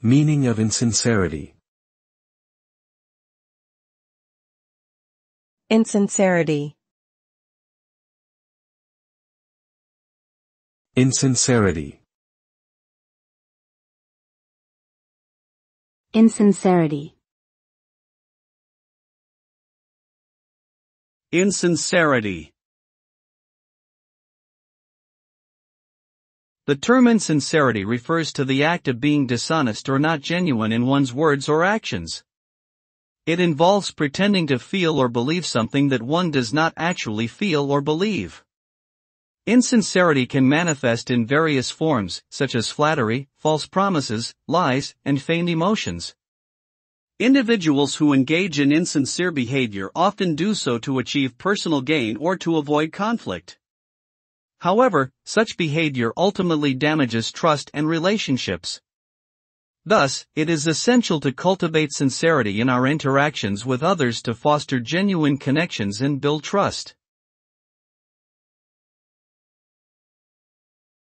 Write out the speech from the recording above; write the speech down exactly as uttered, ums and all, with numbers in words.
Meaning of insincerity. Insincerity. Insincerity. Insincerity. Insincerity. The term insincerity refers to the act of being dishonest or not genuine in one's words or actions. It involves pretending to feel or believe something that one does not actually feel or believe. Insincerity can manifest in various forms, such as flattery, false promises, lies, and feigned emotions. Individuals who engage in insincere behavior often do so to achieve personal gain or to avoid conflict. However, such behavior ultimately damages trust and relationships. Thus, it is essential to cultivate sincerity in our interactions with others to foster genuine connections and build trust.